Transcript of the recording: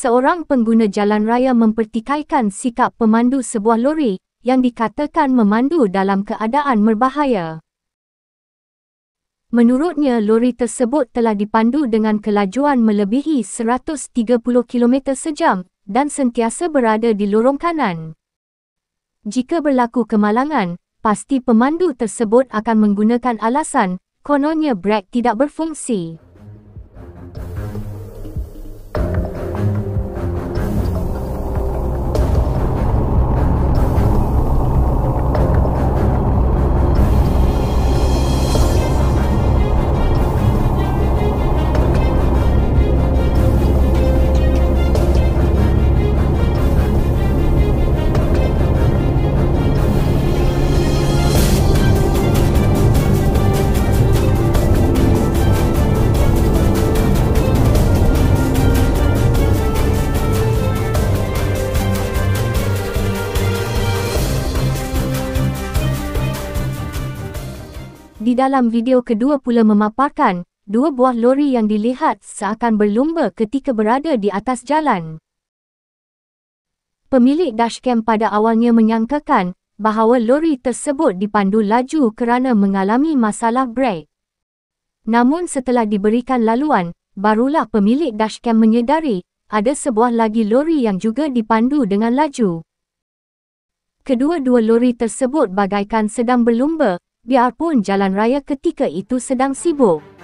seorang pengguna jalan raya mempertikaikan sikap pemandu sebuah lori yang dikatakan memandu dalam keadaan berbahaya. Menurutnya, lori tersebut telah dipandu dengan kelajuan melebihi 130 km/jam dan sentiasa berada di lorong kanan. Jika berlaku kemalangan, pasti pemandu tersebut akan menggunakan alasan kononnya brek tidak berfungsi. Di dalam video kedua pula memaparkan dua buah lori yang dilihat seakan berlumba ketika berada di atas jalan. Pemilik dashcam pada awalnya menyangkakan bahawa lori tersebut dipandu laju kerana mengalami masalah brek. Namun setelah diberikan laluan, barulah pemilik dashcam menyedari ada sebuah lagi lori yang juga dipandu dengan laju. Kedua-dua lori tersebut bagaikan sedang berlumba biarpun jalan raya ketika itu sedang sibuk.